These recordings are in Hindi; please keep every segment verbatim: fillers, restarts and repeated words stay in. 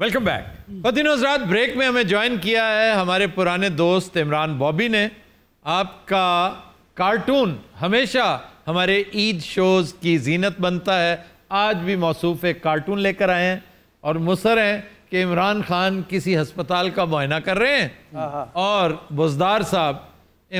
Welcome back. बहुत दिनों रात ब्रेक में हमें ज्वाइन किया है हमारे पुराने दोस्त इमरान बॉबी ने। आपका कार्टून हमेशा हमारे ईद शोज़ की जीनत बनता है। आज भी मौसूफ एक कार्टून लेकर आए हैं और मुसर हैं कि इमरान खान किसी हस्पताल का मुआयना कर रहे हैं और बुजदार साहब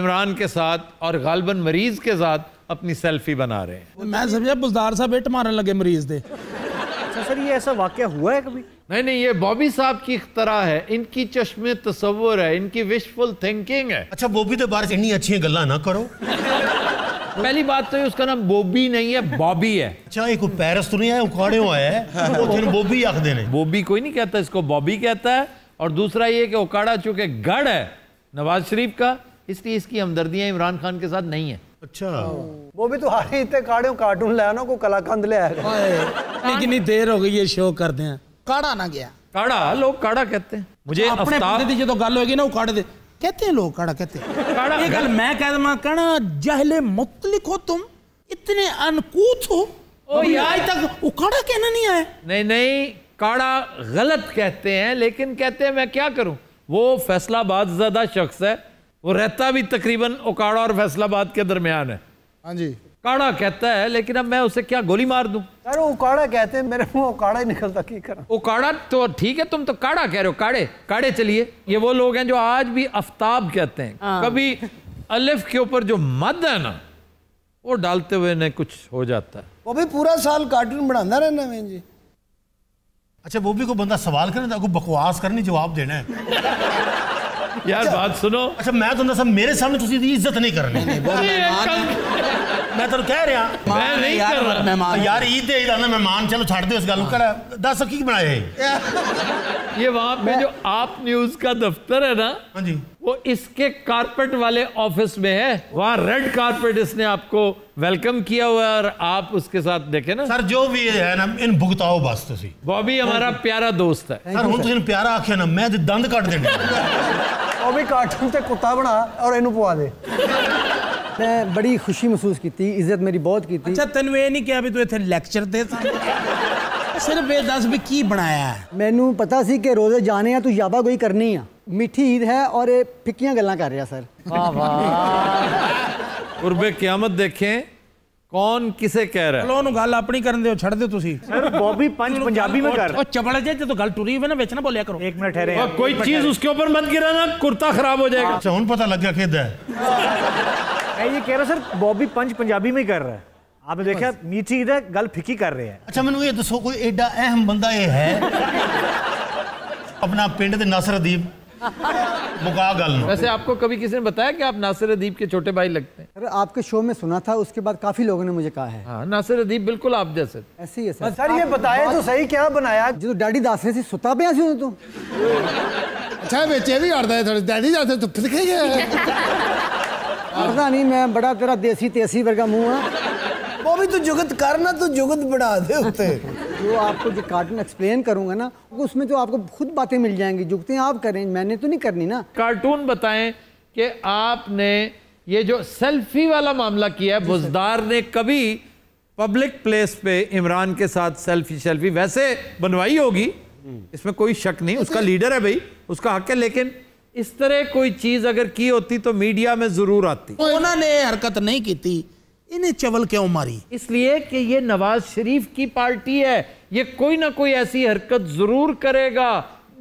इमरान के साथ और गालबन मरीज़ के साथ अपनी सेल्फी बना रहे हैं। मैं समझा बुजदार साहब बेट मारने लगे मरीज दे। अच्छा सर, ये ऐसा वाकया हुआ है कभी? नहीं नहीं, ये बॉबी साहब की इख्तरा है, इनकी चश्मे तस्वुर है, इनकी विशफुल थिंकिंग है। अच्छा बॉबी तो बारिश इतनी अच्छी गल्ला ना करो। पहली बात तो ये उसका नाम बॉबी नहीं है, बॉबी है। अच्छा एक पेरिस तो नहीं है, उखाड़े हुआ है वो फिर बॉबी आख देने। बॉबी कोई नहीं कहता, इसको बॉबी कहता है। और दूसरा ये कि उखाड़ा चूंकि गढ़ है नवाज शरीफ का, इसलिए इसकी हमदर्दियाँ इमरान खान के साथ नहीं है। अच्छा वो भी तो हारे इतने काड़े कार्टून ले आना को कलाकंद ले आएगा। लेकिन देर हो गई ये शो करते हैं। काड़ा ना गया, काड़ा लोग काड़ा कहते हैं। मुझे अपने जो तो गल होगी ना वो काड़े दे कहते हैं लोग, काड़ा कहते हैं। काड़ा ये गल मैं कह दूं कहना जहले मुतलिक हो तुम, इतने अनकूत हो। ओ यार आज तक वो काड़ा कहना नहीं आया। नहीं नहीं, काड़ा गलत कहते हैं, लेकिन कहते हैं मैं क्या करूं, वो फैसलाबाद ज्यादा शख्स है, वो रहता भी तकरीबन उकाड़ा और फैसलाबाद के दरमियान है। हाँ जी काड़ा कहता है, लेकिन अब मैं उसे क्या गोली मार दूं? यार उकाड़ा कहते हैं, मेरे मुंह उकाड़ा ही निकलता, की करूं? उकाड़ा तो ठीक है, तुम तो काड़ा कह रहे हो, काड़े काड़े। चलिए ये वो लोग हैं जो आज भी अफ्ताब कहते हैं। कभी अलिफ के ऊपर जो मद है ना वो डालते हुए ना कुछ हो जाता है। वो भी पूरा साल कार्टून बनाता रहना मैं जी। अच्छा वो भी कोई बंदा सवाल करे ना कोई बकवास करनी जवाब देना है। यार अच्छा, बात सुनो। अच्छा मैं तो ना सब मेरे सामने तुसी दी इज्जत नहीं करनी। नहीं, नहीं, मैं तो कह रहा मैं नहीं कर रहा मेहमान। यार ईद ईद आना मेहमान, चलो छाड़ दे उस गल को। दस की बनाए ये वहां पे जो आप न्यूज का दफ्तर है ना, हां जी, वो इसके कारपेट वाले ऑफिस में है। वहाँ रेड कारपेट इसने आपको वेलकम किया हुआ है और आप उसके साथ देखे ना सर जो भी है ना इन भुगताओ बस। तुसी बॉबी हमारा प्यारा दोस्त है सर, हूं तुसी प्यारा आखे ना मैं दंद काट देने। और भी कार्टून से कुत्ता बना और इनू पवा दे। मैं बड़ी खुशी महसूस की, इज्जत मेरी बहुत की। अच्छा तेन ये नहीं किया भी तू इतने लैक्चर दे सिर्फ ये दस भी की बनाया है। मैनू पता सी कि रोजे जाने तू याबा कोई करनी है। मीठी ईद है और ये फिक्कियां गल्लां कर रहा सर। वाह वाह, उर्बे क़यामत देखें कौन किसे कह रहा है। चलो उन्होंने गल अपनी करन दियो, छोड़ दे तुसी सर। बॉबी पंच पंजाबी में कर और चबड़ा जे तो गल टुरी हुई ना बेचना बोलिया करो। एक मिनट ठहरे, और कोई चीज उसके ऊपर मत गिराना कुर्ता खराब हो जाएगा। अच्छा हुन पता लग गया किद है। मैं ये कह रहा सर बॉबी पंच पंजाबी में कर रहा है। आपने देखा मीठी ईद है गल फिक्की कर रहे हैं। अच्छा मैनू ये दसो कोई एडा अहम बंदा ये है अपना पिंड दे नासिर अदीब मुका गल। वैसे आपको कभी किसी ने बताया कि आप नासिर अदीब के छोटे भाई लगते हैं? अरे आपके शो में सुना था, उसके बाद काफी लोगों ने मुझे कहा है। हाँ, नासिर अदीब बिल्कुल आप जैसे ऐसे ही है सर। सर ये बताए तो सही क्या बनाया जो डैडी दासरे से सुता पे आसी हो तू। अच्छा बेचे भी आड़दा है थोड़े डैडी दासरे तो फिर के पता नहीं। मैं बड़ा तेरा देसी तेसी वर्गा मुंह है। वो भी तू जुगत करना तो जुगत बढ़ा दे उते। जो आपको जो कार्टून एक्सप्लेन करूंगा ना उसमें तो आपको खुद बातें मिल जाएंगी, जुगतें आप करें, मैंने तो नहीं करनी ना। कार्टून बताएं कि आपने ये जो सेल्फी वाला मामला किया है, बुजदार ने कभी पब्लिक प्लेस पे इमरान के साथ सेल्फी सेल्फी वैसे बनवाई होगी, इसमें कोई शक नहीं, उसका लीडर है भाई, उसका हक है, लेकिन इस तरह कोई चीज अगर की होती तो मीडिया में जरूर आती। उन्होंने हरकत नहीं की थी, इन्हें चवल क्यों मारी? इसलिए कि ये नवाज शरीफ की पार्टी है, ये कोई ना कोई ऐसी हरकत जरूर करेगा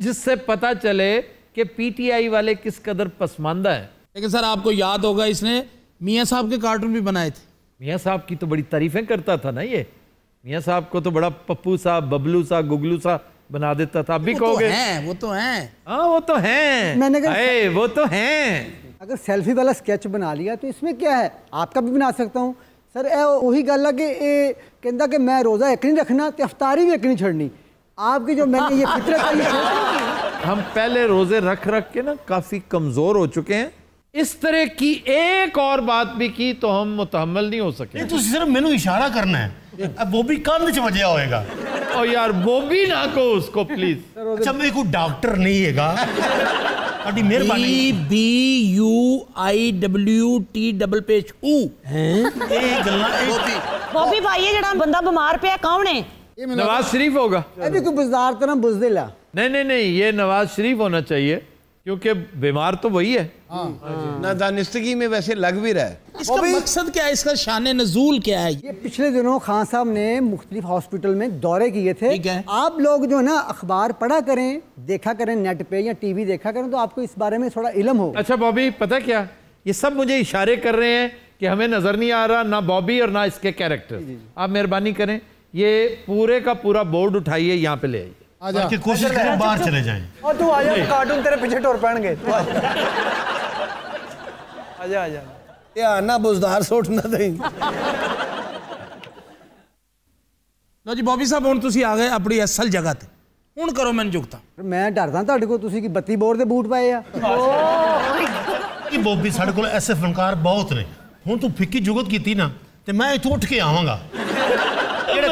जिससे पता चले कि पीटीआई वाले किस कदर पसमानदा है। लेकिन सर आपको याद होगा इसने मियां साहब के कार्टून भी बनाए थे। मियां साहब की तो बड़ी तारीफें करता था ना ये, मियां साहब को तो बड़ा पप्पू सा बबलू सा गुगलू सा बना देता था। अभी कहोगे वो तो हैं, हाँ वो तो हैं, मैंने कहा वो तो हैं। अगर सेल्फी वाला स्केच बना लिया तो इसमें क्या है, आपका भी बना सकता हूँ सर। वही गल है कि कहता कि मैं रोज़ा एक नहीं रखना तो अफ्तारी भी एक नहीं छोड़नी। आपकी जो मैंने ये फितरत है ये हम पहले रोज़े रख रख के ना काफ़ी कमज़ोर हो चुके हैं। इस तरह की एक और बात भी की तो हम मुतहम्मल नहीं हो सके। तो सिर्फ मैंने इशारा करना है, अब वो भी काम से मजा होएगा। और यार वो भी ना को उसको प्लीज। अच्छा मैं कोई डॉक्टर नहीं है। बॉबी भाई बंदा बीमार पे कौन है नवाज शरीफ होगा। अभी कोई बुजदार तो ना बुजदिल है। नहीं नहीं नहीं, ये नवाज शरीफ होना चाहिए क्योंकि बीमार तो वही है ना, दानिस्तगी में वैसे लग भी रहा है। इसका मकसद क्या है, इसका शाने नजूल क्या है? ये पिछले दिनों खान साहब ने मुख्तलिफ हॉस्पिटल में दौरे किए थे। आप लोग जो ना अखबार पढ़ा करें, देखा करें नेट पे या टीवी देखा करें, तो आपको इस बारे में थोड़ा इलम हो। अच्छा बॉबी, पता क्या ये सब मुझे इशारे कर रहे हैं कि हमें नजर नहीं आ रहा ना बॉबी और ना इसके कैरेक्टर। आप मेहरबानी करें ये पूरे का पूरा बोर्ड उठाइए, यहाँ पे ले आइए। आजा, कोशिश करें बाहर चले जाएं। और तू आजा, कार्टून तेरे पीछे टोर पड़ेंगे। आजा आजा, ये आना बुजदार सोट ना दें। लो जी बॉबी साहब, हुण तुसी आ गए अपनी असल जगह ते, हुण करो मैं जुगता। मैं डरदा तुहाडे कोल, तुसी की बत्ती बोर दे बूट पाए आ। कि बॉबी साडे कोल ऐसे फनकार बहुत ने, हुण तू फिक्की जुगत कीती ना ते मैं इथों उठ के आवांगा।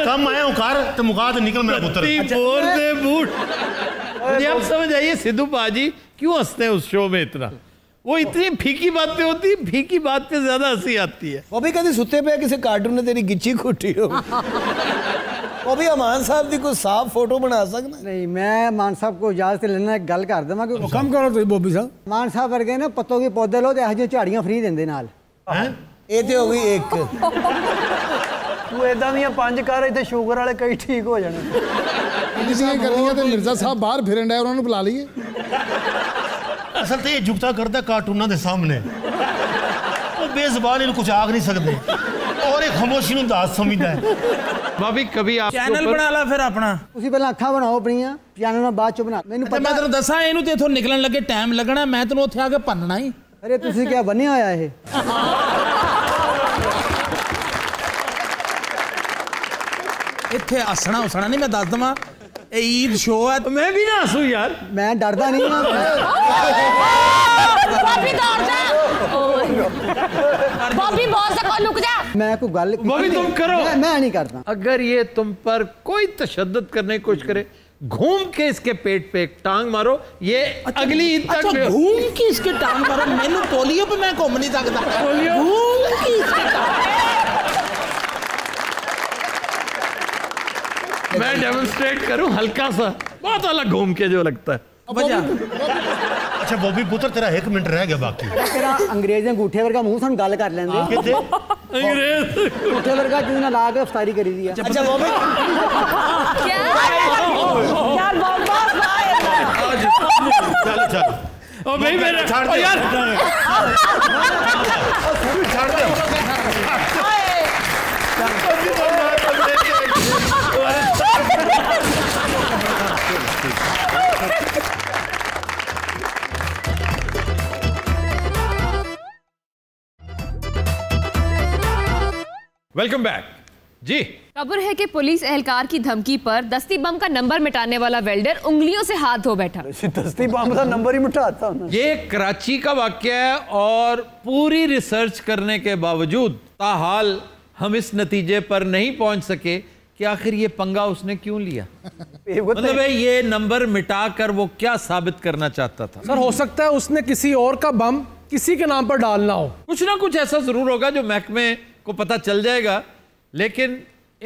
कम आया कार तो मुकाद निकल मेरा पुत्र। बोर दे बूट। मुझे आप समझ आइए सिद्धू पाजी क्यों हंसते हैं उस शो में इतना। वो इतनी फीकी बातें होती, फीकी बात पे ज्यादा हंसी आती है। वो भी कभी सुते पे किसी कार्टून ने तेरी गिच्ची खुटी हो। वो भी अमान साहब की कोई साफ फोटो बना सकना? नहीं, मैं मान साहब को इजाजत लेना एक गल कर देना। कम करो तुम बॉबी साहब, मान साहब वर्गे ना पत्तों के पौधे लो तो झाड़ियां फ्री देंदे नाल। ये तो हो गई एक। तू ऐसा दियाँ पांच कर इतने शुगर वाले कई ठीक हो जाने। तो मिर्जा साहब बाहर फिरन है, उन्होंने बुला लिए। असल तो ये जुगता करता कार्टूनों के सामने, वो बेजबान इन कुछ आग नहीं सकते और एक खामोशी में दास समझता है। भाभी कभी आप चैनल बना ला फिर अपना, उसी पहले अखा बनाओ अपनी चैनल में बाद चो बना। मैं मैं तेन दसा इनू तो इतों निकलन लगे टाइम लगना, मैं तेन उ आके भन्नना ही। अरे तुम क्या बनिया होया है इतने? हसना हसना नहीं, मैं दस देव ईद शो है। मैं भी ना हंसू यार, मैं डरदा नहीं। मैं कोई गल तुम करो, मैं नहीं करता। अगर ये तुम पर कोई तशद्दद करने की कोशिश करे, घूम के इसके पेट पे एक टांग मारो। ये अच्छा, अगली ईद तक घूम अच्छा, के इसके टांग मारो। मैंने पोलियो पे मैं घूम नहीं सकता। मैं डेमोंस्ट्रेट करूं हल्का सा, बहुत अलग घूम के जो लगता है। अच्छा बॉबी पुत्र, तेरा एक मिनट रह गया बाकी। तेरा अंग्रेज अंगूठे वर्गा मुंह सन गल कर लेंदे। अंग्रेज अंगूठे वर्गा जिन्ना ला के अफतारी करी दी। अच्छा बॉबी क्या यार, बकवास ना। चल चल ओ भाई मेरे छाड़ दे यार, छाड़ दे। वेलकम बैक जी। खबर है कि पुलिस एहलकार की धमकी पर दस्ती बम का नंबर मिटाने वाला वेल्डर उंगलियों से हाथ धो बैठा। दस्ती बम का नंबर ही मिटाता। ये कराची का वाक्य है और पूरी रिसर्च करने के बावजूद ताहाल हम इस नतीजे पर नहीं पहुंच सके कि आखिर ये पंगा उसने क्यों लिया। मतलब ये नंबर मिटा कर वो क्या साबित करना चाहता था? सर हो सकता है उसने किसी और का बम किसी के नाम पर डालना हो। कुछ ना कुछ ऐसा जरूर होगा जो महकमे को पता चल जाएगा, लेकिन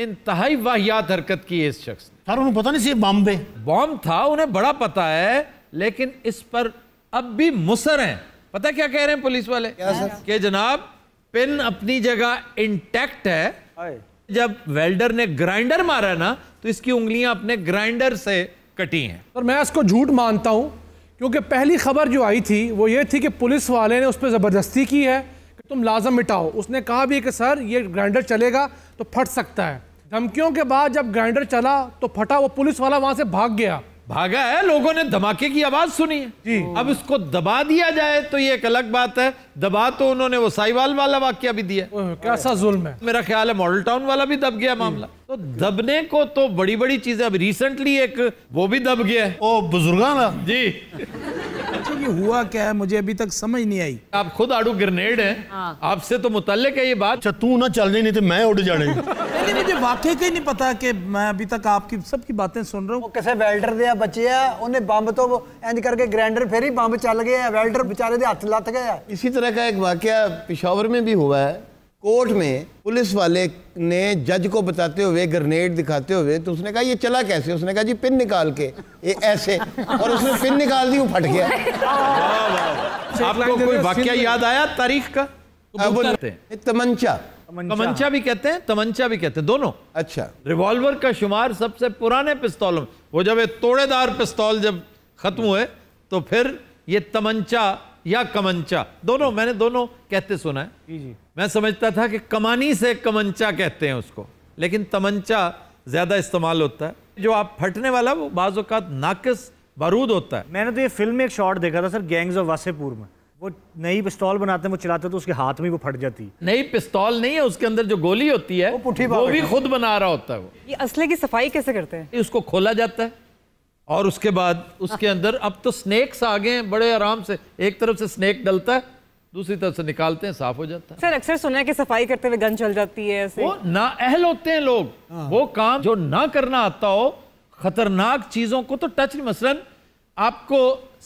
इंतहाई वाहियात हरकत की इस शख्स ने। सर उन्हें पता नहीं सी बम पे बम था, उन्हें बड़ा पता है, लेकिन इस पर अब भी मुसर हैं। पता क्या कह रहे हैं पुलिस वाले कि जनाब पिन अपनी जगह इंटैक्ट है, जब वेल्डर ने ग्राइंडर मारा ना तो इसकी उंगलियां अपने ग्राइंडर से कटी हैं। पर मैं इसको झूठ मानता हूं क्योंकि पहली खबर जो आई थी वो ये थी कि पुलिस वाले ने उस पर ज़बरदस्ती की है कि तुम लाजम मिटाओ। उसने कहा भी कि सर ये ग्राइंडर चलेगा तो फट सकता है। धमकियों के बाद जब ग्राइंडर चला तो फटा, वो पुलिस वाला वहां से भाग गया। भागा है, लोगों ने धमाके की आवाज सुनी है जी। अब इसको दबा दिया जाए तो ये एक अलग बात है। दबा तो उन्होंने वो साहिवाल वाला वाकया भी दिया। कैसा जुल्म है। मेरा ख्याल है मॉडल टाउन वाला भी दब गया मामला। तो दबने को तो बड़ी बड़ी चीजें, अब रिसेंटली एक वो भी दब गया है, ओ बुजुर्गाना जी। अच्छा ये हुआ क्या है, मुझे अभी तक समझ नहीं आई। आप खुद आड़ू ग्रेनेड है, आपसे तो मुतल्लिक है ये बात। तू ना चल रही नहीं तो मैं उड़ जाने। मुझे वाकई नहीं पता कि मैं अभी तक आपकी सबकी बातें सुन रहा हूँ। किसी वेल्डर दे बच्चे है, उन्हें बम तो इंज करके ग्राइंडर फेरी, बम चल गया, वेल्डर बेचारे दे हाथ लत गया। इसी तरह का एक वाकया पेशावर में भी हुआ है। कोर्ट में पुलिस वाले ने जज को बताते हुए ग्रेनेड दिखाते हुए, तो उसने कहा ये चला कैसे? उसने कहा जी पिन निकाल के ये ऐसे, और उसने पिन निकाल दी, वो फट गया। आपको कोई वाकया याद आया तारीख का? तमंचा, तमंचा भी कहते हैं, तमंचा भी कहते हैं, दोनों। अच्छा, रिवॉल्वर का शुमार सबसे पुराने पिस्तौलों, वो जब ये तोड़ेदार पिस्तौल जब खत्म हुए तो फिर ये तमंचा या कमंचा, दोनों मैंने दोनों कहते सुना है। जी जी। मैं समझता था कि कमानी से कमंचा कहते हैं उसको, लेकिन तमंचा ज्यादा इस्तेमाल होता है। जो आप फटने वाला वो बाज़ औक़ात नाकिस बारूद होता है। मैंने तो ये फिल्म में एक शॉट देखा था सर, गैंग्स ऑफ वासेपुर में, वो नई पिस्तौल बनाते हैं, वो चलाते तो उसके हाथ में वो फट जाती। नई पिस्तौल नहीं है, उसके अंदर जो गोली होती है वो, वो भी खुद बना रहा होता है। वो ये असले की सफाई कैसे करते हैं? उसको खोला जाता है और उसके बाद उसके अंदर अब तो स्नेक्स आ गए हैं, बड़े आराम से एक तरफ से स्नेक डलता है, दूसरी तरफ से निकालते हैं, साफ हो जाता है। सर अक्सर सुना है कि सफाई करते हुए गन चल जाती है ऐसे। वो ना अहल होते हैं लोग, वो काम जो ना करना आता हो, खतरनाक चीजों को तो टच नहीं। मसलन आपको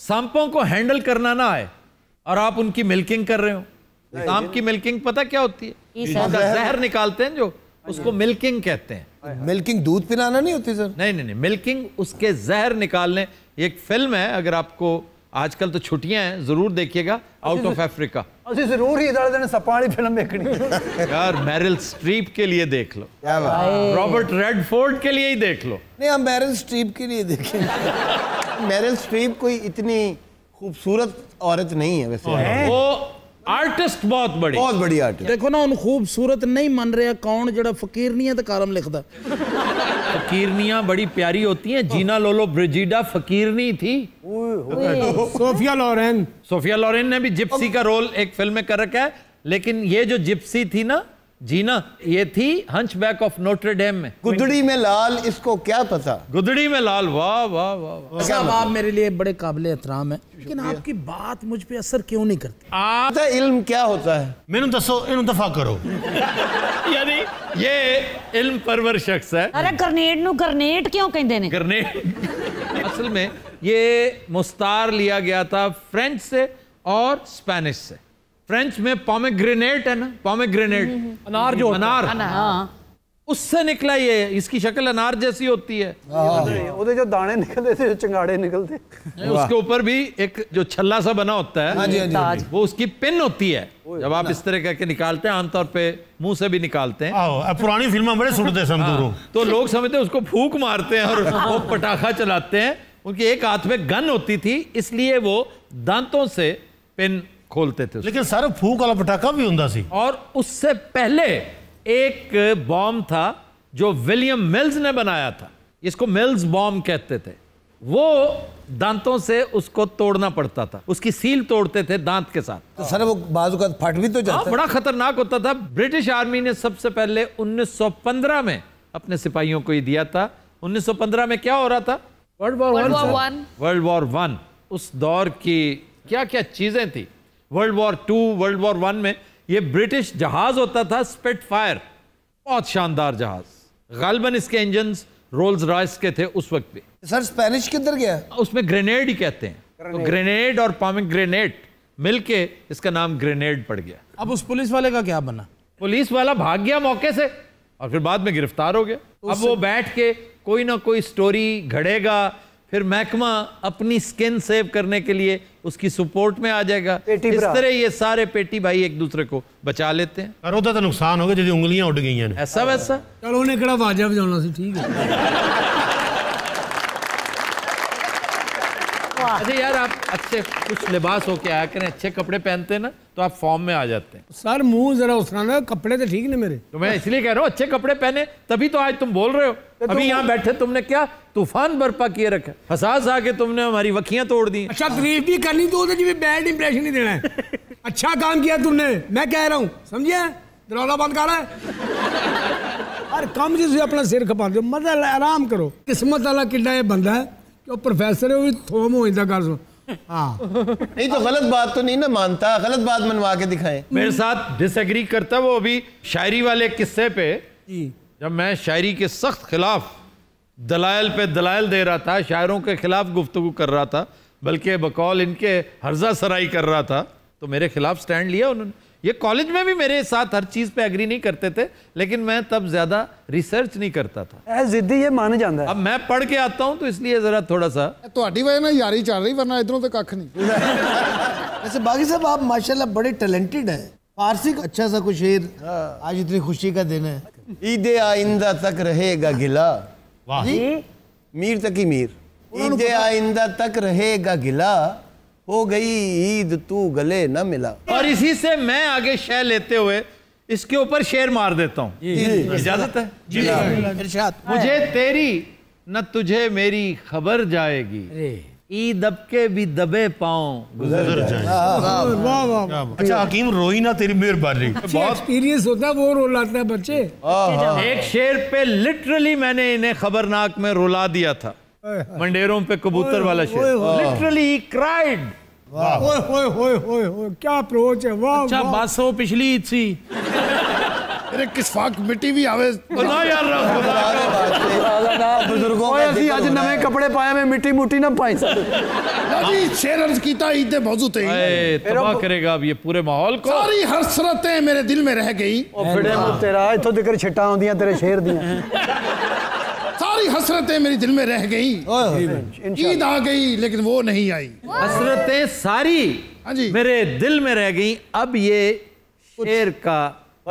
सांपों को हैंडल करना ना आए और आप उनकी मिल्किंग कर रहे हो। सांप की मिल्किंग पता क्या होती है? उनका जहर निकालते हैं जो, उसको मिल्किंग कहते हैं। मिल्किंग दूध पिलाना नहीं होती सर? नहीं नहीं नहीं, मिल्किंग उसके जहर निकालने। एक फिल्म है, अगर आपको आजकल तो छुट्टियां हैं, जरूर देखिएगा, आउट ऑफ अफ्रीका। जरूर ही इधर देने सपाड़ी फिल्म देखनी यार, मैरिल स्ट्रीप के लिए देख लो, रॉबर्ट रेडफोर्ड के लिए ही देख लो। नहीं हम मैरिल स्ट्रीप के लिए देखें। मैरिल स्ट्रीप कोई इतनी खूबसूरत औरत नहीं है वैसे, वो आर्टिस्ट बहुत बड़ी बहुत बड़ी आर्टिस्ट। देखो ना उन खूबसूरत नहीं मन रहा कौन जड़ा फकीरनिया तो कालम लिखता। फकीरनिया बड़ी प्यारी होती हैं। जीना लोलो ब्रिजिडा फकीरनी थी। सोफिया लॉरेन, सोफिया लॉरेन ने भी जिप्सी का रोल एक फिल्म में कर रखा है, लेकिन ये जो जिप्सी थी ना जीना, ये थी हंचबैक ऑफ नोट्रे डेम में। गुदड़ी में लाल, इसको क्या पता, गुदड़ी में लाल। वाह वाह वाह साहब, आप मेरे लिए बड़े काबिल एहतराम है, लेकिन आपकी बात मुझ पे असर क्यों नहीं करती? आप इल्म क्या होता है? मैनू दसो, इनू दफा करो। यानी ये इल्म परवर शख्स है। अरे ग्रेनेड नू ग्रेनेड क्यों कहते हैं? ग्रेनेड असल में ये मुस्तार लिया गया था फ्रेंच से और स्पेनिश से। फ्रेंच में पोमेग्रेनेट है ना, पोमेग्रेनेट अनार जो अनार, अनार। उससे निकला ये, इसकी शक्ल अनार जैसी होती है। उधर जो दाने निकलते थे, जो चंगाड़े निकलते, उसके ऊपर भी एक जो छल्ला सा बना होता है। आजी, आजी, आजी। वो उसकी पिन होती है, जब आप इस तरह करके निकालते हैं, आमतौर पे मुंह से भी निकालते हैं। पुरानी फिल्में बड़े सुनते हैं, तो लोग समझते हैं उसको फूंक मारते हैं और वो पटाखा चलाते हैं। उनके एक हाथ में गन होती थी, इसलिए वो दांतों से पिन खोलते थे। लेकिन सारा फूक वाला पटाखा भी हुंदा सी। और उससे पहले एक बॉम्ब था जो विलियम मिल्स ने बनाया था, इसको मिल्स बॉम्ब कहते थे। वो दांतों से उसको तोड़ना पड़ता था, उसकी सील तोड़ते थे दांत के साथ। तो सर वो बाजू का फट भी तो जाता है, बड़ा खतरनाक होता था। ब्रिटिश आर्मी ने सबसे पहले उन्नीस सौ पंद्रह में अपने सिपाहियों को ही दिया था। उन्नीस सौ पंद्रह में क्या हो रहा था? World war one. World war one, उस दौर की क्या क्या चीजें थी। World war two, world war one में ये ब्रिटिश जहाज होता था स्पिटफायर, बहुत शानदार जहाज। गालबन इसके इंजन रोल्स रॉयस के थे उस वक्त भी। सर स्पेनिश किधर गया? उसमें ग्रेनेड ही कहते हैं, ग्रेनेड, तो ग्रेनेड और पोमेग्रेनेट मिलके इसका नाम ग्रेनेड पड़ गया। अब उस पुलिस वाले का क्या बना? पुलिस वाला भाग गया मौके से और फिर बाद में गिरफ्तार हो गया। अब वो बैठ के कोई ना कोई स्टोरी घड़ेगा, फिर महकमा अपनी स्किन सेव करने के लिए उसकी सपोर्ट में आ जाएगा। इस तरह ये सारे पेटी भाई एक दूसरे को बचा लेते हैं। और उधर तो नुकसान हो गया, जब उंगलियां उड़ गई हैं ऐसा वैसा। चलो उन्हें कड़ा बाजा बजाना सी, ठीक है। अच्छा यार आप अच्छे कुछ लिबास होके आया करें, अच्छे कपड़े पहनते हैं ना तो आप फॉर्म में आ जाते हैं। सर मुंह जरा उस ना, कपड़े तो ठीक नहीं मेरे, तो मैं इसलिए कह रहा हूँ अच्छे कपड़े पहने, तभी तो आज तुम बोल रहे हो। अभी यहाँ बैठे तुमने क्या तूफान बर्पा किए रखा, फसाद आके तुमने हमारी वकियां तोड़ दी। अच्छा तारीफ भी करनी तो भी बैड इंप्रेशन ही देना है। अच्छा काम किया तुमने, मैं कह रहा हूँ समझिए, दरौला बंद कर रहा है। कम जिस अपना सिर खपा दो, मजा आराम करो। किस्मत वाला किड्डा बंदा है, जो प्रोफेसर है वो थोम हो जाता कर सो। हाँ नहीं तो गलत बात तो नहीं ना मानता, गलत बात मनवा के दिखाएं। मेरे साथ डिसएग्री करता वो अभी शायरी वाले किस्से पे, जब मैं शायरी के सख्त खिलाफ दलायल पे दलायल दे रहा था, शायरों के खिलाफ गुफ्तगू कर रहा था, बल्कि बकौल इनके हर्जा सराई कर रहा था, तो मेरे खिलाफ स्टैंड लिया उन्होंने। ये कॉलेज में भी मेरे साथ हर चीज़ पे एग्री नहीं करते थे, लेकिन मैं तब ज़्यादा रिसर्च नहीं करता था। जिद्दी ये माने जाता है। अब मैं पढ़ के आता हूँ तो इसलिए ज़रा थोड़ा सा तुम्हारी वजह ना यारी चल रही, वरना इधरों तो कख नहीं। वैसे बाकी साहब आप माशाल्लाह बड़े टैलेंटेड हैं, फारसी का अच्छा सा कुछ शेर। आज इतनी खुशी का दिन है। ईद आइंदा तक रहेगा गिला, मीर तकी मीर। ईद आइंदा तक रहेगा गिला, हो गई ईद तू गले न मिला। और इसी से मैं आगे शह लेते हुए इसके ऊपर शेर मार देता हूँ, इजाजत है? जी, इरशाद। मुझे तेरी न तुझे मेरी खबर जाएगी, ईद दबके भी दबे पाँव गुजर जाएगी। अच्छा हकीम, रोई ना तेरी मेहरबानी। बहुत एक्सपीरियंस होता है, वो रोलाता है बच्चे। एक शेर पे लिटरली मैंने इन्हें खबरनाक में रोला दिया था, मंडेरों पे कबूतर वाला शेर। लिटरली ही क्राइड। ओए ओए ओए ओए ओए क्या अप्रोच है। वाह, अच्छा बस वो पिछली ईद सी अरे किस फाक मिट्टी भी आवे ना यार, बुजुर्गों ऐसी आज नए कपड़े पाए में मिट्टी मुट्टी ना पाई। जी शेर अर्ज कीता ईद दे मौजू ते तबाह करेगा अब ये पूरे माहौल को। सारी हसरतें मेरे दिल में रह गई, ओ फिरे तेरा इथों दिकर छटा आंदियां तेरे शेर दियां। सारी हसरतें मेरी दिल में रह गई, ईद आ गई लेकिन वो नहीं आई। हसरतें सारी मेरे दिल में रह गई, अब ये शेर का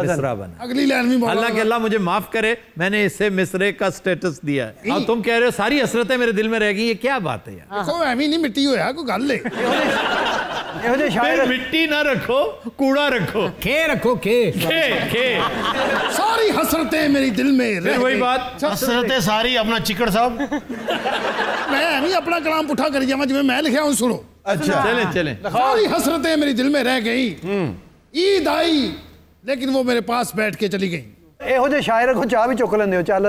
मिसरा बना। अगली लाइन में अल्लाह के अल्लाह मुझे माफ करे, मैंने इसे मिसरे का स्टेटस दिया है। अब तुम कह रहे हो सारी हसरतें मेरे दिल में रह गई, ये क्या बात है यार। देखो ऐवी नहीं मिट्टी होया कोई गल है। मिट्टी ना रखो, कूड़ा रखो, खे रखो, खे खे खे। सारी हसरतें मेरी दिल में रह। वही बात, हसरतें सारी अपना चिकड़ साहब। मैं भी अपना कलाम पुठा कर जावा जिवें मैं लिखिया हूं, सुनो। अच्छा चले चले। सारी हसरतें मेरी दिल में रह गई, ईद आई लेकिन वो मेरे पास बैठ के चली गई। एहो जे शायर को चाह भी चुक लेंदे हो, चल।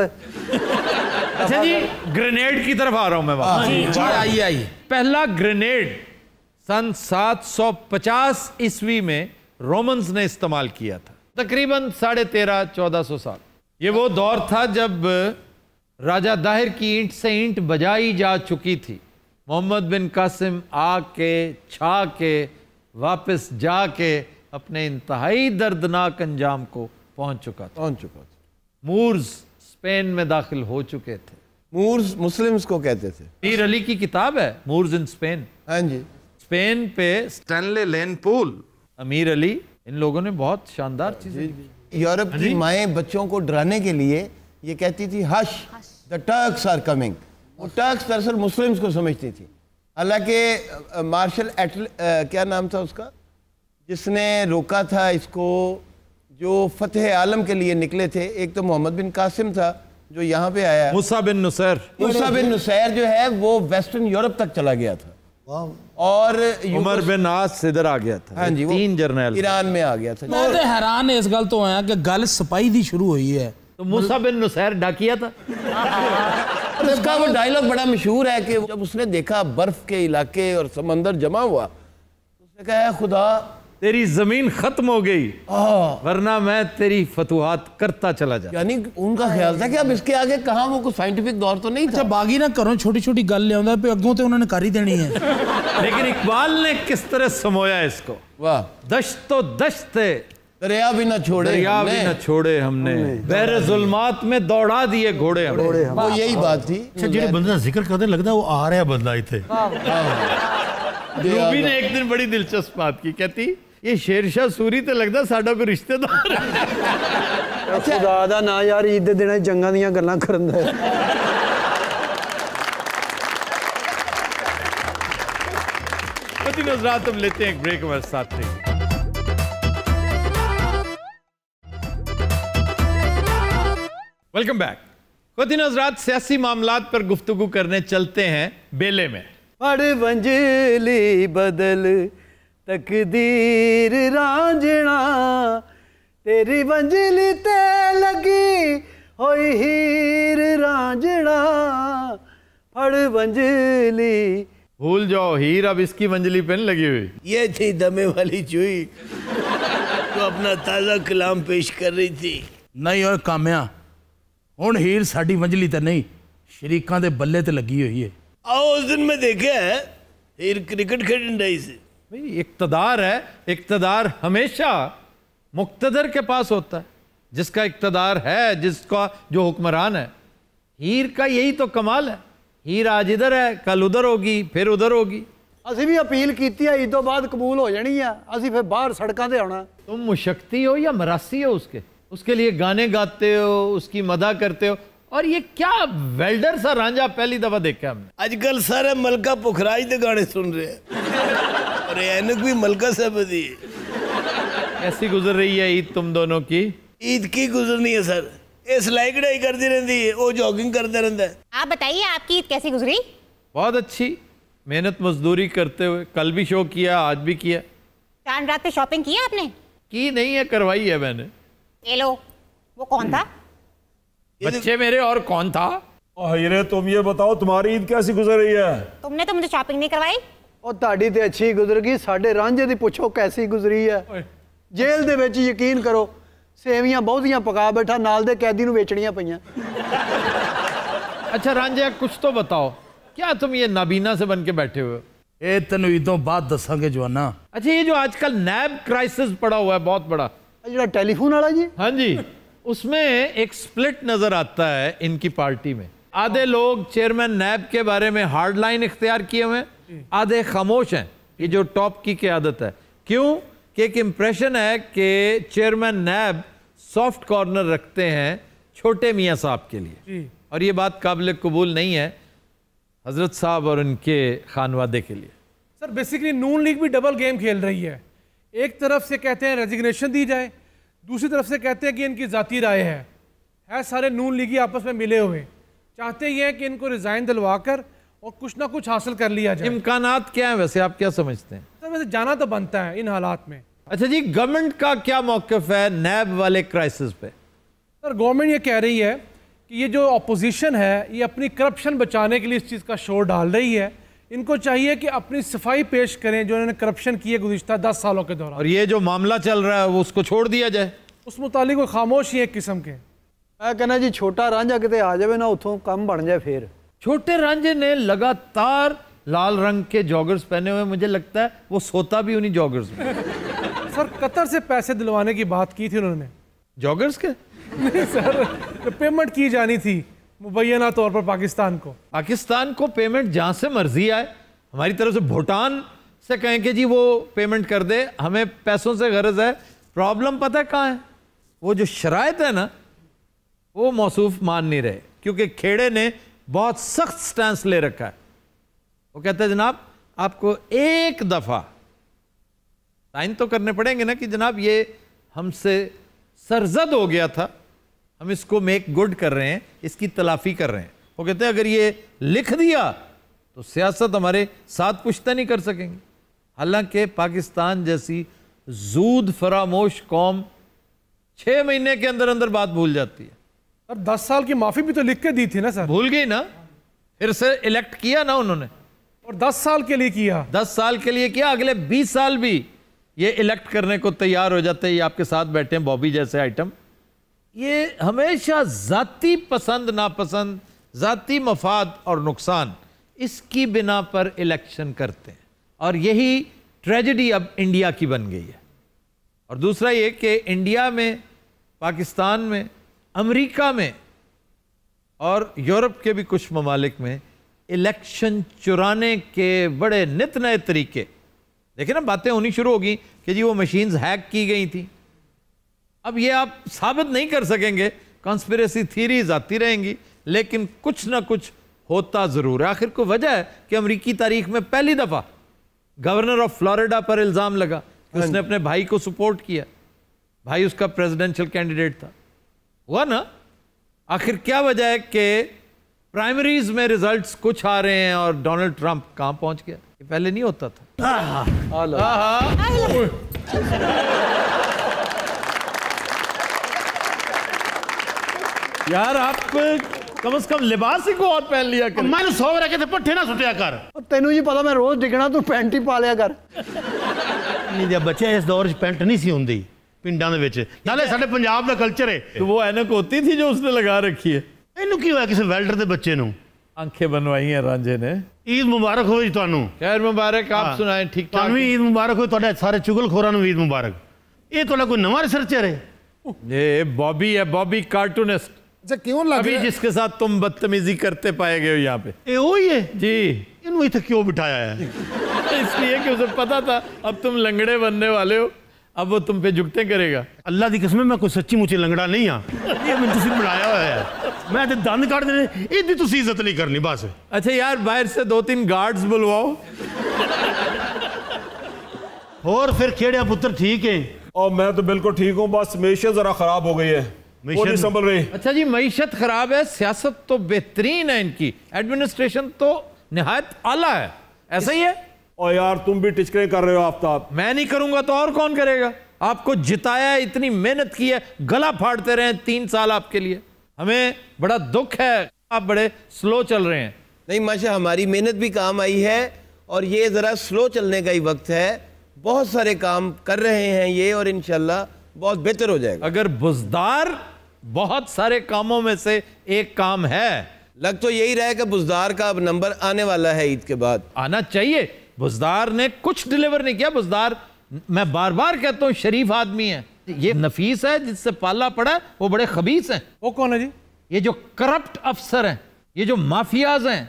अच्छा जी, ग्रेनेड की तरफ आ रहा हूं मैं वापस। आइए आइए। पहला ग्रेनेड सन सात सौ पचास ईस्वी में रोमन्स ने इस्तेमाल किया था, तकरीबन साढ़े तेरह चौदह सौ साल। ये वो दौर था जब राजा दाहिर की ईंट से ईंट बजाई जा चुकी थी। मोहम्मद बिन कासिम आके छा के वापस जाके अपने इंतहाई दर्दनाक अंजाम को पहुंच चुका था पहुंच चुका था मूर्स स्पेन में दाखिल हो चुके थे। मूर्स मुस्लिम्स को कहते थे। पीर अली की किताब है मूर्स इन स्पेन। हाँ जी, स्पेन पे स्टैनले लेन पूल, अमीर अली, इन लोगों ने बहुत शानदार चीजें। यूरोप की माएँ बच्चों को डराने के लिए ये कहती थी hush the Turks are coming. वो टर्क्स दरअसल मुस्लिम्स को समझती थी। हालांकि मार्शल एटल क्या नाम था उसका जिसने रोका था इसको, जो फतेह आलम के लिए निकले थे। एक तो मोहम्मद बिन कासिम था जो यहाँ पे आया, मूसा बिन नुसैर। मूसा बिन नुसैर जो है वो वेस्टर्न यूरोप तक चला गया था, और उमर बिन आस इधर आ गया था। हाँ जी, तीन जर्नल ईरान में आ गया था। मैं तो हैरान है इस गल तो आया कि गल सपाई दी शुरू हुई है तो मूसा बिन नुसैर डाकिया था। और उसका वो डायलॉग बड़ा मशहूर है कि जब उसने देखा बर्फ के इलाके और समंदर जमा हुआ, उसने कहा खुदा तेरी जमीन खत्म हो गई वरना मैं तेरी फतुहात करता चला जाता। यानी उनका ख्याल था कि अब इसके आगे कहाँ वो कोई साइंटिफिक दौर तो नहीं था। बागी ना करो छोटी छोटी गल लिया पे अगों तो उन्होंने कर ही देनी है। लेकिन इकबाल ने किस तरह समोया इसको। वाह, दश्त तो दश्त थे, दरिया भी ना छोड़े दरिया भी ना छोड़े हमने, बहरे जुल्मात में दौड़ा दिए घोड़े हमने। वो यही बात थी। जो बंदा जिक्र करते लगता है वो आ रहा है बंदा इतने। रूबी ने एक दिन बड़ी दिलचस्प बात की, कहती ये शेरशाह सूरी तो लगता साडा कोई रिश्तेदार। खुदा दा ना यार, ईद दे दिन जंगां दीयां गल्लां करन दा। नज़रात हम लेते हैं एक ब्रेक, हमारे साथ रहिए। Welcome back. खुदी नज़रात सियासी मामलात पर गुफ्तगू करने चलते हैं बेले में। बड़ मंजिली बदल तकदीर रांझना, तेरी मंजिली ते लगी होई हीर रांझना। फड़ मंजिली भूल जाओ हीर, अब इसकी मंजिली पे लगी हुई। ये थी दमे वाली चूई तो अपना ताज़ा कलाम पेश कर रही थी। नहीं और कामया, हुण हीर साड़ी मंजिली ते नहीं शरीकां दे बल्ले ते लगी हुई है। आओ उस दिन मैं देखा है हीर क्रिकेट खेलन रही सी। इकतदार है, इकतदार हमेशा मुक्तदर के पास होता है, जिसका इक्तदार है, जिसका जो हुक्मरान है। हीर का यही तो कमाल है, हीर आज इधर है, कल उधर होगी, फिर उधर होगी। असं भी अपील की है, ईदों बाद कबूल हो जानी है, असं फिर बाहर सड़कों पर आना। तुम मुशक्ति हो या मरासी हो, उसके उसके लिए गाने गाते हो, उसकी मदा करते हो। और ये क्या वेल्डर सा रांझा पहली दफा देखा हमने। आजकल सारे मलका पुखराज के गाने सुन रहे हैं और ऐनक भी मलका साहब दी। कैसी गुजर रही है ईद तुम दोनों की? ईद की गुजरनी है सर, ये सिलाई कढ़ाई करती रहती है, वो जॉगिंग करते रहता है। आप बताइए आपकी ईद कैसी गुजरी? बहुत अच्छी, मेहनत मजदूरी करते हुए। कल भी शो किया, आज भी किया। चांद रात पे शॉपिंग की है आपने? की नहीं है, करवाई है मैंने। ये लो, वो कौन था? बच्चे मेरे और कौन था? हीरे तुम ये बताओ तुम्हारी ईद कैसी गुजर रही है? तुमने तो मुझे शॉपिंग नहीं करवाई। और ताड़ी तो अच्छी गुजर गई, साढ़े रांझे दी पुछो कैसी गुजरी है। जेल दे विच यकीन करो सेवियां बहुतियां पका बैठा, नाल दे कैदी नूं बेचणियां पईयां। अच्छा रांझे कुछ तो बताओ, क्या तुम ये नाबीना से बन के बैठे हुए हो? ये तेनूं ईदों बाद दसांगे जवाना। अच्छा ये जो आजकल नैब क्राइसिस पड़ा हुआ है बहुत बड़ा, जिहड़ा टेलीफोन वाला जी, हाँ जी, उसमें एक स्प्लिट नजर आता है इनकी पार्टी में। आधे लोग चेयरमैन नैब के बारे में हार्ड लाइन इख्तियार किए हुए हैं, आधे खामोश हैं। ये जो टॉप की की आदत है, क्यों कि एक इम्प्रेशन है कि चेयरमैन नैब सॉफ्ट कॉर्नर रखते हैं छोटे मियाँ साहब के लिए, और ये बात काबिल कबूल नहीं है हजरत साहब और उनके खानवादे के लिए। सर बेसिकली नून लीग भी डबल गेम खेल रही है, एक तरफ से कहते हैं रेजिग्नेशन दी जाए, दूसरी तरफ से कहते हैं कि इनकी ज़ाती राय है, है सारे नून लीगी आपस में मिले हुए, चाहते ये हैं कि इनको रिज़ाइन दिलवा कर और कुछ ना कुछ हासिल कर लिया जाए। इम्कानात क्या हैं वैसे, आप क्या समझते हैं? सर वैसे जाना तो बनता है इन हालात में। अच्छा जी, गवर्नमेंट का क्या मौक़िफ़ है नैब वाले क्राइसिस पे? सर गवर्नमेंट ये कह रही है कि ये जो अपोजिशन है ये अपनी करप्शन बचाने के लिए इस चीज़ का शोर डाल रही है, इनको चाहिए कि अपनी सफाई पेश करें जो इन्होंने करप्शन की है गुज़िश्ता दस सालों के दौरान, और ये जो मामला चल रहा है वो उसको छोड़ दिया जाए। उस मुतालिक वो खामोश ही एक किस्म के। मैं कहना जी छोटा रांझा कितने आ जाए ना, उतों कम बन जाए। फिर छोटे रांझे ने लगातार लाल रंग के जॉगर्स पहने हुए, मुझे लगता है वो सोता भी उन्हीं जॉगर्स में। सर कतर से पैसे दिलवाने की बात की थी उन्होंने जॉगर्स के? नहीं सर, तो पेमेंट की जानी थी मुबैना तौर पर पाकिस्तान को। पाकिस्तान को पेमेंट जहाँ से मर्जी आए, हमारी तरफ से भूटान से कहें कि जी वो पेमेंट कर दे, हमें पैसों से गर्ज है। प्रॉब्लम पता है कहाँ है? वो जो शराइत है ना वो मौसूफ मान नहीं रहे, क्योंकि खेड़े ने बहुत सख्त स्टांस ले रखा है। वो कहता है जनाब आपको एक दफ़ा साइन तो करने पड़ेंगे ना कि जनाब ये हमसे सरजद हो गया था, हम इसको मेक गुड कर रहे हैं, इसकी तलाफी कर रहे हैं। वो कहते हैं अगर ये लिख दिया तो सियासत हमारे साथ पुश्ता नहीं कर सकेंगे। हालांकि पाकिस्तान जैसी जूद फरामोश कौम छः महीने के अंदर अंदर बात भूल जाती है। अब दस साल की माफ़ी भी तो लिख के दी थी ना सर, भूल गई ना, फिर से इलेक्ट किया ना उन्होंने, और दस साल के लिए किया, दस साल के लिए किया। अगले बीस साल भी ये इलेक्ट करने को तैयार हो जाते हैं। ये आपके साथ बैठे हैं बॉबी जैसे आइटम, ये हमेशा ज़ाती पसंद नापसंद, ज़ाती मफाद और नुकसान, इसकी बिना पर इलेक्शन करते हैं, और यही ट्रेजेडी अब इंडिया की बन गई है। और दूसरा ये कि इंडिया में, पाकिस्तान में, अमेरिका में और यूरोप के भी कुछ ममालिक में इलेक्शन चुराने के बड़े नित नए तरीके देखिए ना, बातें होनी शुरू होगी कि जी वो मशीन्स हैक की गई थी। अब ये आप साबित नहीं कर सकेंगे, कॉन्स्पिरेसी थ्योरीज आती रहेंगी, लेकिन कुछ ना कुछ होता ज़रूर है। आखिर को वजह है कि अमेरिकी तारीख में पहली दफ़ा गवर्नर ऑफ फ्लोरिडा पर इल्ज़ाम लगा कि उसने अपने भाई को सपोर्ट किया, भाई उसका प्रेसिडेंशियल कैंडिडेट था। हुआ ना, आखिर क्या वजह है कि प्राइमरीज में रिजल्ट्स कुछ आ रहे हैं और डोनाल्ड ट्रंप कहाँ पहुँच गया? ये पहले नहीं होता था। आहा, यार आप कम से कम लिबास ही को और पहन लिया कर। मैंने सौ रखे थे पट्ठे ना सुटिया कर। तेनू जी पता मैं रोज डिगना, तू पैंट ही पा लिया कर। नहीं जब बच्चे इस दौर पैंट नहीं सी होंगी पिंडा दे विच, नाले साडे पंजाब दा कल्चर है। तो वो ऐनक होती थी जो उसने लगा रखी है। इनू की होया किसी वेल्डर दे बच्चे नू? आंखें बनवाई हैं रांझे ने। ईद मुबारक हो जी तुहानू। खैर मुबारक, आप सुनाए? ठीक ठाक। ईद मुबारक हो, सारे चुगलखोरां नू ईद मुबारक। ये तो कोई नवा रिसर्चर है, ये बॉबी है, बॉबी कार्टूनिस्ट। अच्छा क्यों लगे अभी जिसके साथ तुम बदतमीजी करते पाए गए हो यहाँ पे, ये वही है जी। इन वही तक क्यों बिठाया है? इसलिए कि उसे पता था अब तुम लंगड़े बनने वाले हो, अब वो तुम पे जुगते करेगा। अल्लाह दी कसम मैं कोई सच्ची मुझे लंगड़ा नहीं हाँ, ये मैंने तुसी बनाया हुआ है, मैं तो दंद काट देने, इतनी तुसी इज्जत नहीं करनी बस। अच्छा यार बाहर से दो तीन गार्ड्स बुलवाओ और फिर खेड़िया पुत्र ठीक है? और मैं तो बिल्कुल ठीक हूँ, बस मईशत जरा खराब हो गई है, वो नहीं संभल रही। अच्छा जी मईशत खराब है, सियासत तो बेहतरीन है, इनकी एडमिनिस्ट्रेशन तो निहायत आला है, ऐसा ही है। और यार तुम भी टिचकरे कर रहे हो आफ्ताब। मैं नहीं करूंगा तो और कौन करेगा? आपको जिताया, इतनी मेहनत की है, गला फाड़ते रहे तीन साल आपके लिए, हमें बड़ा दुख है आप बड़े स्लो चल रहे हैं। नहीं माशा, हमारी मेहनत भी काम आई है और ये ज़रा स्लो चलने का ही वक्त है, बहुत सारे काम कर रहे हैं ये और इंशाल्लाह बहुत बेहतर हो जाएगा। अगर बुज़दार बहुत सारे कामों में से एक काम है, लग तो यही रहा है कि बुज़दार का अब नंबर आने वाला है, ईद के बाद आना चाहिए। बुज़दार ने कुछ डिलीवर नहीं किया, बुज़दार मैं बार बार कहता हूँ शरीफ आदमी है, ये नफीस है जिससे पाला पड़ा है, वो बड़े खबीस हैं। वो कौन है जी? ये जो करप्ट अफसर हैं, ये जो माफियाज हैं,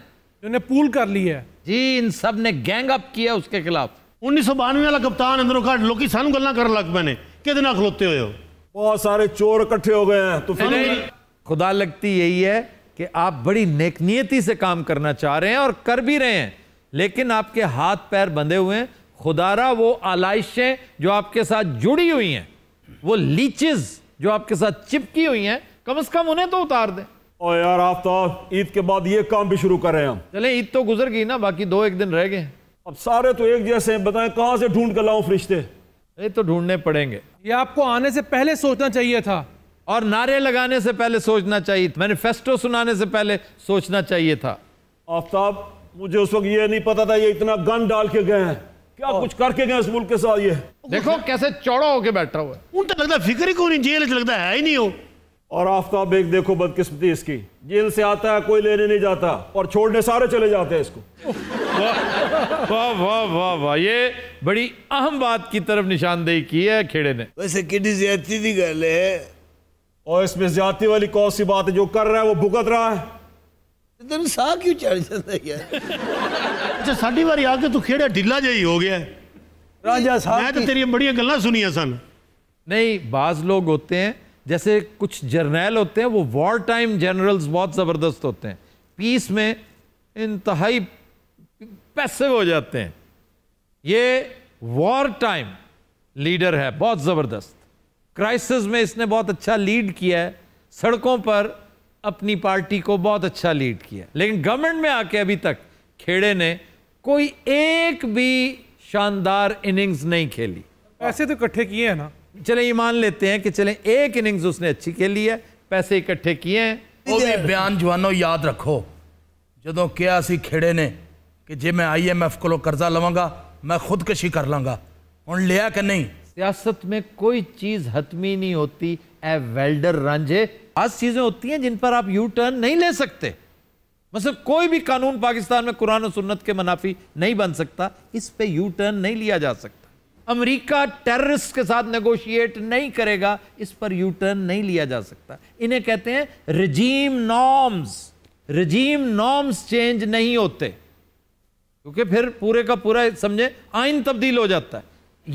जिन्होंने पूल कर ली है जी, इन सब ने गैंग अप किया उसके खिलाफ। उन्नीस सौ बानवे वाला कप्तान अंदरों का लोग सानू गल कर लग मैंने किद ना खलोते हुए हो, बहुत सारे चोर इकट्ठे हो गए हैं। तो खुदा लगती यही है कि आप बड़ी नेकनीयती से काम करना चाह रहे हैं और कर भी रहे हैं, लेकिन आपके हाथ पैर बंधे हुए हैं। खुदारा वो आलाइशें जो आपके साथ जुड़ी हुई हैं, वो लीचेस जो आपके साथ चिपकी हुई हैं, कम से कम उन्हें तो उतार दें। और यार आप तो ईद के बाद ये काम भी शुरू कर रहे हैं। चले ईद तो गुजर गई ना, बाकी दो एक दिन रह गए। अब सारे तो एक जैसे हैं, बताएं कहाँ से ढूंढ कर लाऊं फरिश्ते? ये तो ढूंढने पड़ेंगे, ये आपको आने से पहले सोचना चाहिए था, और नारे लगाने से पहले सोचना चाहिए, मैनिफेस्टो सुनाने से पहले सोचना चाहिए था। आफ्ताब मुझे उस वक्त ये नहीं पता था ये इतना गन डाल के गए हैं, क्या कुछ करके गए इस मुल्क के साथ। ये देखो कैसे चौड़ा होके बैठा हुआ है, उनको लगता फिक्र ही को नहीं, जेल लगता है ही नहीं हो। और आफ्ताब एक देखो बदकिस्मती इसकी, जेल से आता है कोई लेने नहीं जाता और छोड़ने सारे चले जाते हैं इसको। वाह वाह वाह वाह, ये बड़ी अहम बात की तरफ निशानदेही की है खेड़े ने। वैसे कितनी ज्यादती की गल है, और इसमें ज्यादती वाली कौन सी बात है? जो कर रहा है वो भुगत रहा है, तेन साह क्यों चढ़ जाता है यार? अच्छा साडी बारी आके तू खेड़ा ढिला जही हो गया राजा साहब, मैं तो तेरी बड़ी गल्ला सुनिया सन। नहीं बाज लोग होते हैं, जैसे कुछ जर्नैल होते हैं, वो वॉर टाइम जनरल्स बहुत ज़बरदस्त होते हैं, पीस में इंतहाई पैसिव हो जाते हैं। ये वॉर टाइम लीडर है बहुत ज़बरदस्त, क्राइसिस में इसने बहुत अच्छा लीड किया है, सड़कों पर अपनी पार्टी को बहुत अच्छा लीड किया, लेकिन गवर्नमेंट में आके अभी तक खेड़े ने कोई एक भी शानदार इनिंग्स नहीं खेली। पैसे तो इकट्ठे किए हैं ना, चले ये मान लेते हैं कि चले एक इनिंग्स उसने अच्छी खेली है, पैसे इकट्ठे किए हैं। वो भी बयान जवानों याद रखो, जदों कहा सी खेड़े ने कि जे मैं आई एम एफ को कर्जा लवांगा मैं खुदकशी कर लाँगा, हुण लिया कि नहीं? सियासत में कोई चीज़ हतमी नहीं होती, ए वेल्डर रांझे आज चीज़ें होती हैं जिन पर आप यू टर्न नहीं ले सकते। मतलब कोई भी कानून पाकिस्तान में कुरान और सुन्नत के मुनाफी नहीं बन सकता, इस पे यू टर्न नहीं लिया जा सकता। अमेरिका टेररिस्ट के साथ नेगोशिएट नहीं करेगा, इस पर यू टर्न नहीं लिया जा सकता। इन्हें कहते हैं regime norms, regime norms change नहीं होते, क्योंकि फिर पूरे का पूरा समझे आइन तब्दील हो जाता है।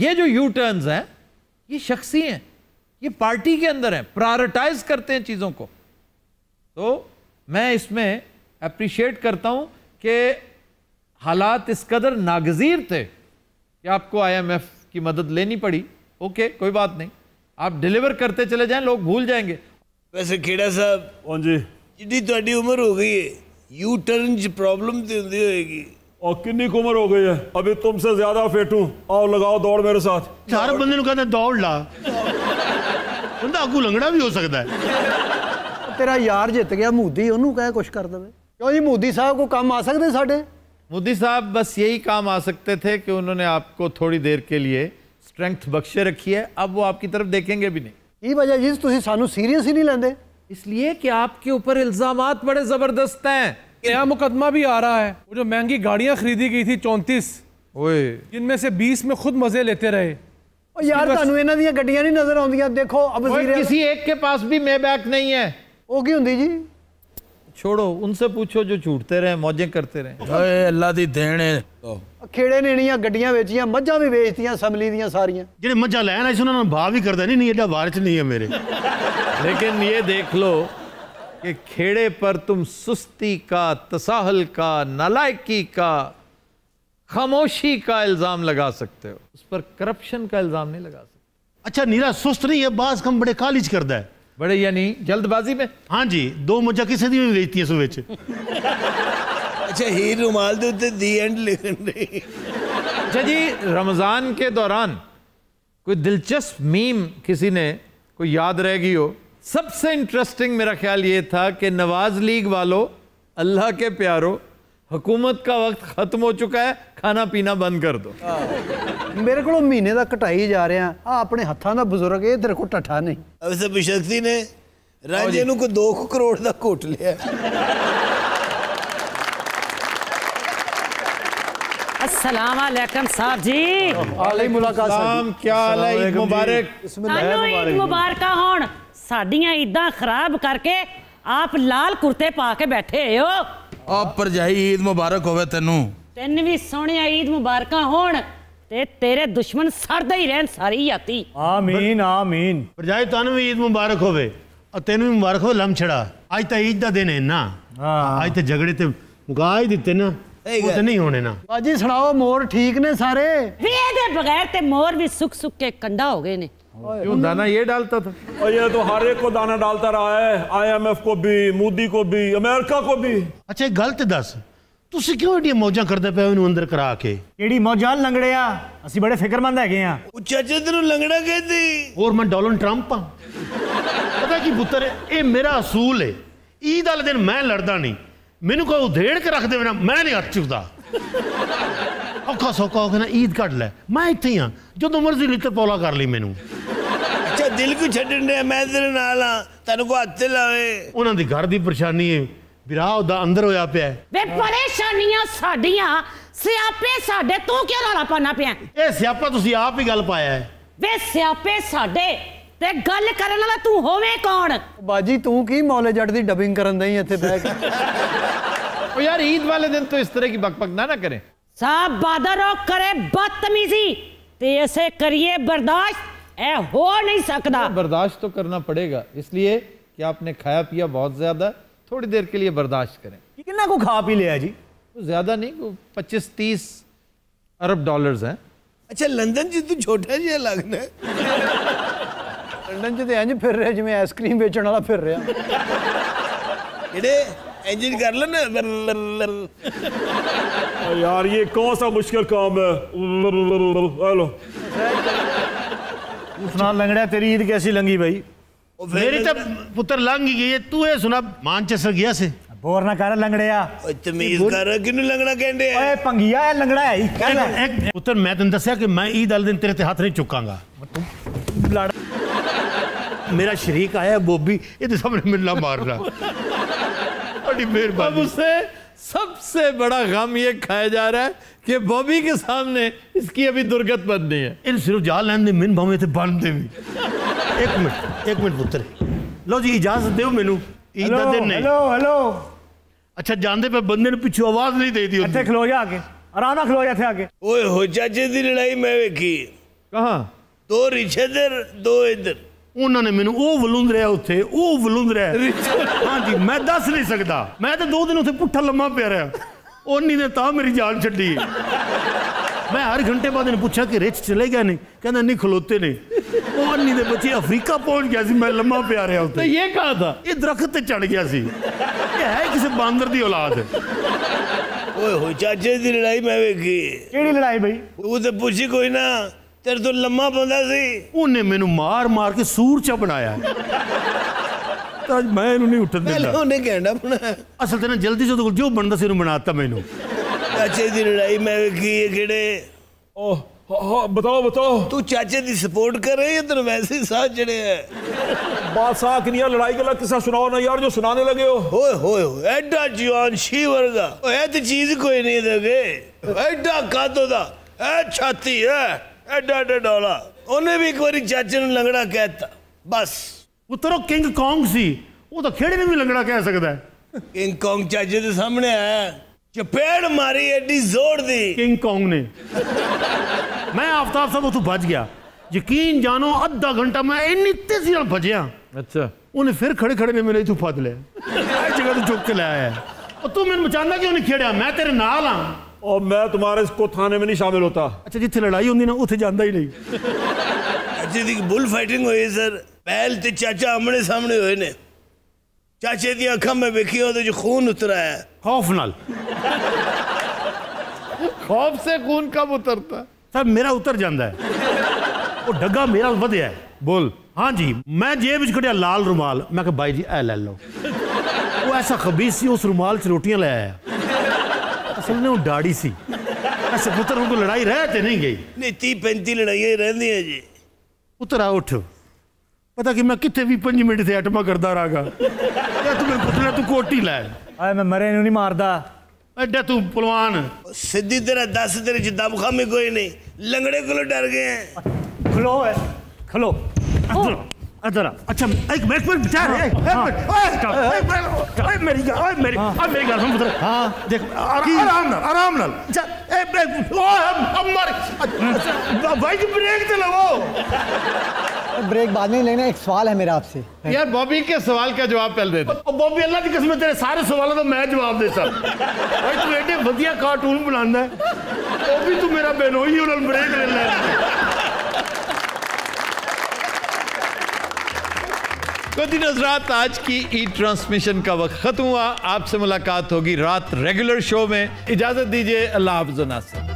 ये जो यू टर्न्स हैं ये शख्सी हैं, ये पार्टी के अंदर हैं, प्रायोरिटाइज करते हैं चीज़ों को। तो मैं इसमें अप्रिशिएट करता हूँ कि हालात इस कदर नागजीर थे कि आपको आईएमएफ की मदद लेनी पड़ी। ओके कोई बात नहीं, आप डिलीवर करते चले जाएं, लोग भूल जाएंगे। वैसे खेड़ा साहब कौन जी जितनी तुम्हारी उम्र हो गई है, यू टर्न प्रॉब्लम तो होंगी होगी। और किन्नी उम्र हो गई है, अभी तुमसे ज्यादा फेटू, आओ लगाओ दौड़ मेरे साथ। चार बंदे को कहते दौड़ ला, बंदा आगू लंगड़ा भी हो सकता है। तेरा यार जित गया मोदी, उन्होंने कहे कुछ कर दे। क्यों जी मोदी साहब को काम आ सकते साढ़े? मोदी साहब बस यही काम आ सकते थे कि उन्होंने आपको थोड़ी देर के लिए स्ट्रेंथ बख्शे रखी है, अब वो आपकी तरफ देखेंगे भी नहीं। ये वजह जी तुम सानू सीरियस ही नहीं लेंदे, इसलिए कि आपके ऊपर इल्जामात बड़े ज़बरदस्त हैं। नया मुकदमा भी आ रहा है, वो जो महंगी गाड़ियां खरीदी गई थी चौंतीस, जिनमें से बीस में खुद मजे लेते रहे यार इन्हों दी गड्डियां नहीं नजर आउंदियां। देखो अब किसी एक के पास भी मेबैक नहीं है, वो की हुंदी जी? छोड़ो, उनसे पूछो जो छूटते रहे, मौजें करते रहे। अल्लाह दी देने खेड़े नेणियां, गड्डियां बेचियां, मझां भी बेचतियां, समली दियां सारियां। जेड़े मझां लैन आए उन्होंने भाव भी करदा नहीं, नहीं एडा वारिच नहीं है मेरे। लेकिन ये देख लो कि खेड़े पर तुम सुस्ती का, तसाहल का, नालायकी का, खामोशी का इल्ज़ाम लगा सकते हो, उस पर करप्शन का इल्ज़ाम नहीं लगा सकते। अच्छा नीरा सुस्त नहीं है, बाज कम बड़े कालिज करता है, बड़े यानी जल्दबाजी में। हाँ जी, दो मुझा किसी दी भी बेचती है सुबह च। अच्छा हीर रुमाल दे उत्ते दी एंड लिखन नहीं। अच्छा जी, रमज़ान के दौरान कोई दिलचस्प मीम किसी ने कोई याद रहेगी हो। सबसे इंटरेस्टिंग मेरा ख्याल ये था कि नवाज लीग वालों, अल्लाह के प्यारो, हुकूमत का वक्त खत्म हो चुका है, खाना पीना बंद कर दो। मेरे को महीने का घटाई जा रहे हैं, आ अपने हथा का बुजुर्ग ये तेरे को टठा नहीं। अब सब शक्ति ने राजे को दो करोड़ का घोट लिया। अस्सलाम वालेकुम साहब जी। आले मुलाकात साहब, क्या हाल है? ईद मुबारक। ईद मुबारक होन। साडियां ईदां खराब करके आप लाल कुर्ते पा के बैठे हो। आप पर जाई ईद मुबारक होवे तेनू। तेन भी सोहणिया ईद मुबारक होण ते तेरे दुश्मन सड़दे ही रहन सारी याती। आमीन आमीन। पर जाई तन्नू भी ईद मुबारक होवे और तेनू भी मुबारक हो लम छड़ा। आज तो ईद दा दिन है ना, आज तो झगड़े ते मुका ही दिते ना, वो तो नहीं होने ना। बाजी सुनाओ, मोर ठीक ने सारे? वे दे बगैर ते मोर भी सुख सुख के कंडा हो गए ने। क्यों दाना ये डालता था? और ये तो हर एक को दाना डालता रहा है, आईएमएफ को भी, मोदी को भी, अमेरिका को भी। अच्छा गलत दस, तुसी क्यों एडी मौजां करदे पए इहनूं अंदर करा के? एडी मौजां लंगड़िया, असी बड़े फिक्रमंद हैगे हां। ओ चाचा तैनूं लंगड़ा कहदी? और मैं डोनाल्ड ट्रंप हां। पता की पुत्तर, ये मेरा असूल है, ईद वाले दिन मैं लड़दा नहीं। मैनूं कोई उधेड़ के रख देवे ना, मैं नहीं हट चुकदा। औखा सौखा हो गया ना, ईद कट लै, मैं इत्थे ही हां, जो मर्जी लीटर पौला कर ली मैनू। अच्छा दिल क्यों छड्डन दे, मैं तेरे नाल हां, तैनू को हत्थ लावे। उन्हां दी घर दी परेशानी है, विराह ओदा अंदर होया पिया है। वे परेशानियां साडियां, स्यापे साडे, तू क्यों रौला पाना पिया? ए स्यापा तुसी आप ही गल पाया है। वे स्यापे साडे ते गल करन वाला तू होवे कौन? बाजी तू की मौले जट दी डबिंग करन दई इत्थे बैठ के। ओ यार ईद वाले दिन तो इस तरह की बकबक ना ना करें। साहब बादरो करे बदतमीजी ते ऐसे करिए बर्दाश्त, ऐ हो नहीं सकता। बर्दाश्त तो करना पड़ेगा, इसलिए कि आपने खाया पिया बहुत ज्यादा, थोड़ी देर के लिए बर्दाश्त करें। कितना को खा पी लिया जी? तो ज्यादा नहीं, पच्चीस तीस अरब डॉलर्स हैं। अच्छा लंदन जी तू छोटा जी लगना। लंदन जी तो इंज फिर रहे जिवें आइसक्रीम बेचने वाला फिर रहा। एडे इंजन कर लेना। यार ये कौन सा मुश्किल काम है? हेलो सुना लंगड़ा, तेरी ईद कैसी लंगी भाई? मेरी तो पुत्र लंग ही गई है, तू ये सुना मानचेस्टर गया से? बोर ना कर लंगड़िया, तमीज कर, किन्नू लंगड़ा कहंदे आ? ओए पंगिया है लंगड़ा है ही। पुत्र मैं तन्नू दस्या कि मैं ईद वाले दिन तेरे ते हाथ नहीं चुकांगा। मेरा शरीक आया बोबी, ये सामने मिलना मार रहा। बड़ी मेहरबानी। अब उससे सबसे बड़ा गम ये खाया जा रहा है कि बॉबी के सामने इसकी अभी दुर्गत बननी है। इन सिर्फ जाल लैंदे मिन भावे ते बनदे भी। एक मिनट एक मिनट पुत्र, लो जी इजाजत दो मैनू, ईद दा दिन नहीं। Hello hello. अच्छा जानदे पे बंदे ने पिछो आवाज नहीं देदी होंदी। इथे खलो जा आके, आराम नाल खलो जा इथे आके। ओए हो चाचे दी लड़ाई मैं वेखी। कहां? दो रिश्तेदार दो इधर, उन्होंने मैनू वो वलूंद रहा उथे, वो वलूंद रहा। हाँ जी मैं दस नहीं सकता, मैं तो दो दिन उसे पुट्ठा लम्मा पे रहा, ओनी ने ता मेरी जान छड्डी। मैं हर घंटे बाद इन्हें पूछा कि रिच चले गए नहीं, कहना नहीं खलोते नहीं। ओनी दे बच्चे अफ्रीका पहुंच गया सी, मैं लम्मा पे रहा उथे। तो ये कहा था ये दरख्त चढ़ गया सी, ये है किसी बांदर की औलाद है। ओए हो चाचे दी लड़ाई मैं वेखी। केड़ी लड़ाई भाई? तू तो पूछी कोई ना, तेरे तो लम्मा पांदा सी, उन्हें मैनू मार मार के सूर चा बनाया। तो आज मैं इन्हू नहीं उठन देता, उन्हें कहना बनाया। असल तेना जल्दी से तो जो बनता सी बनाता मैनू। चाचे दी लड़ाई मैं वेखी है केड़े? ओह हाँ बताओ बताओ। तू चाचे दी सपोर्ट करे या तेरे वैसे ही साथ जड़े है? बादशाह किनिया लड़ाई गला किस्सा सुनाओ ना यार, जो सुनाने लगे हो। होए होए होए एडा जीवन शीवर दा, ओए ते चीज कोई नहीं दगे, एडा कादो दा, ए छाती है। Da da da da. ਉਹਨੇ ਵੀ ਇੱਕ ਵਾਰੀ ਚਾਚੇ ਨੂੰ ਲੰਗੜਾ ਕਹਿਤਾ ਬਸ। ਉਤਰੋ ਕਿੰਗ ਕੌਂਗ ਸੀ ਉਹ ਤਾਂ ਖੇੜੇ ਨੂੰ ਵੀ ਲੰਗੜਾ ਕਹਿ ਸਕਦਾ। ਕਿੰਗ ਕੌਂਗ ਚਾਚੇ ਦੇ ਸਾਹਮਣੇ ਆਇਆ, चपेड़ मारी एडी जोर दी किंग कॉन्ग ने। मैं आफ्ताब साहब उतो बच गया, यकीन जानो अद्धा घंटा मैं इन्नी तेजी नाल भजया। अच्छा उन्हें फिर खड़े खड़े में मेरे तू फद ले आज जगह तू चुक के लाया है और तू मैंने मचाना क्यों नहीं खेड़ा, मैं तेरे नाल हां और मैं तुम्हारे इसको थाने में नहीं शामिल होता। अच्छा जिथे लड़ाई होंदी ना उथे जांदा ही नहीं। अज्जे दी बुल फाइटिंग होई सर पहल ते चाचा आमने सामने होए ने, चाचे दी अखां में वेखिया ओदे च खून उतरा है। खौफ नाल खौफ से खून कब उतरता है सर, मेरा उतर जाता है वो डगा मेरा वधिया है। बोल। हाँ जी मैं जेब च कढ़िया लाल रुमाल, मैं कहा भाई जी ए ले लो। वो ऐसा खबीस सी उस रुमाल च रोटियां ले आया, असल में वो दाढ़ी सी। ऐसे पुत्र उनको लड़ाई रहते नहीं गई नहीं ती पैंती लड़ाइयां रहती हैं जी। पुत्र उठ, पता कि मैं कितने भी पंज मिनट से अटमा करता रहा तुम्हें तू कोटी लाए मैं मरे नहीं मारदा एडा तू पलवान सीधी तेरा दस तेरे च दम खामी कोई नहीं, लंगड़े को डर गए हैं। खलो है खलो अदरा। अच्छा एक मिनट पर विचार है ओए मेरी ओए मेरी ओए मेरी गल सुन। हां देख आराम नाल आराम नाल ए ओ मर भाई ब्रेक तो लगाओ। ब्रेक बाद में लेना, एक सवाल है मेरा आपसे यार। बॉबी के सवाल का जवाब पहले दे। बॉबी अल्लाह की कसम तेरे सारे सवालों का मैं जवाब दे सकता भाई। तू एडे वधिया कार्टून बनांदा है वो भी तू मेरा बेनोई और ब्रेक ले ले। कुछ नजरात आज की ई ट्रांसमिशन का वक्त खत्म हुआ, आपसे मुलाकात होगी रात रेगुलर शो में। इजाजत दीजिए, अल्लाह हाफ़िज़।